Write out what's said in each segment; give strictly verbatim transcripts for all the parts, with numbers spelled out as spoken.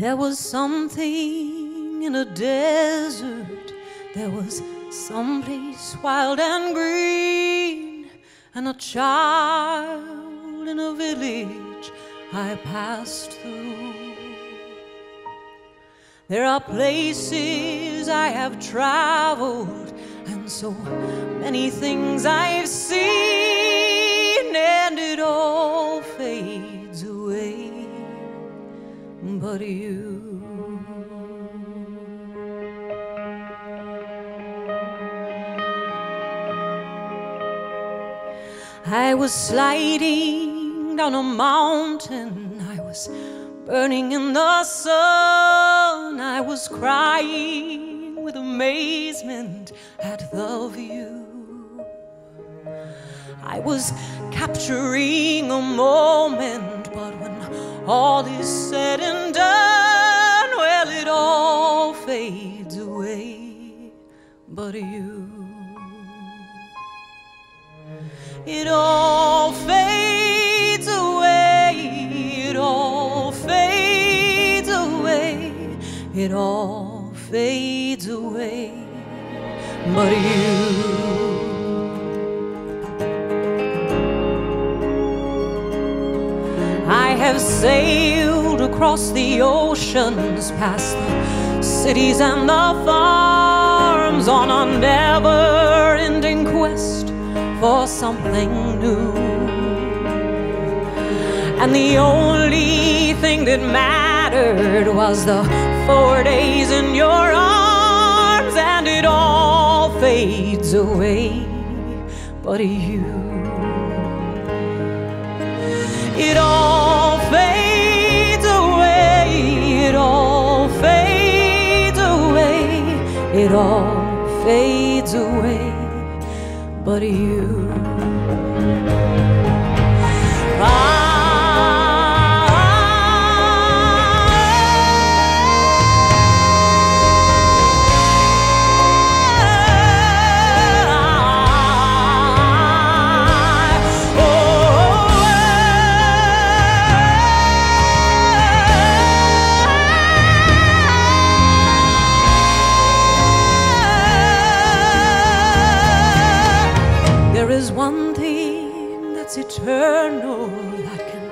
There was something in a desert. There was someplace wild and green, and a child in a village I passed through. There are places I have traveled, and so many things I've seen, and it all fades away but you. I was sliding down a mountain, I was burning in the sun, I was crying with amazement at the view. I was capturing a moment, but when all is said and done, well, it all fades away but you. It all fades away, it all fades away, it all fades away but you. I have sailed across the oceans, past the cities and the farms, on a never-ending quest for something new. And the only thing that mattered was the four days in your arms, and it all fades away but you. It all fades away, it all fades away, it all fades away but you. I One thing that's eternal, that can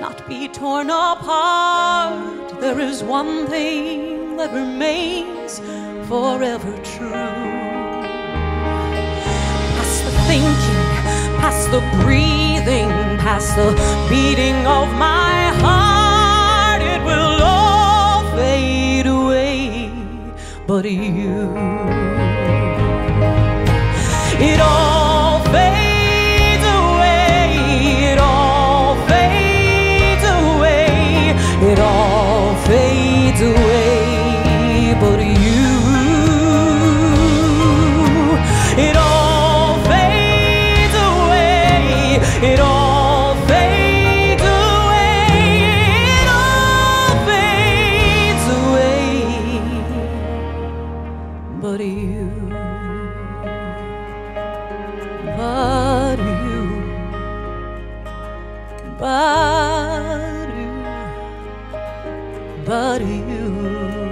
not be torn apart. There is one thing that remains forever true. Past the thinking, past the breathing, past the beating of my heart, it will all fade away but you. It all fades away, it all fades away, it all fades away but you. It all fades away, it all fades away, it all fades away but you. But you, but you, but you.